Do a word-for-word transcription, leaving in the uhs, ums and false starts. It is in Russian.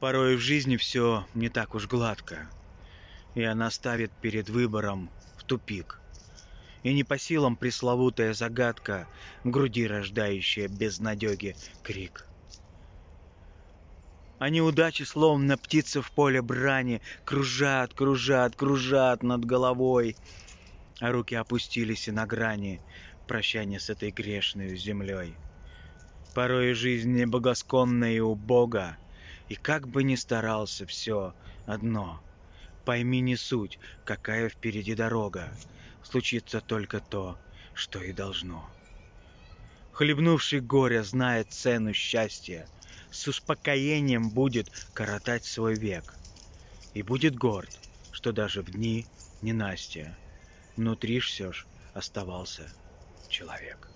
Порой в жизни все не так уж гладко, и она ставит перед выбором в тупик. И не по силам пресловутая загадка, в груди рождающая безнадёги крик. А неудачи, словно птицы в поле брани, кружат, кружат, кружат над головой, а руки опустились и на грани прощания с этой грешной землей. Порой жизнь неблагосклонна и убога, и как бы ни старался, все одно. Пойми не суть, какая впереди дорога, случится только то, что и должно. Хлебнувший горя знает цену счастья, с успокоением будет коротать свой век. И будет горд, что даже в дни ненастья внутри все ж оставался человек.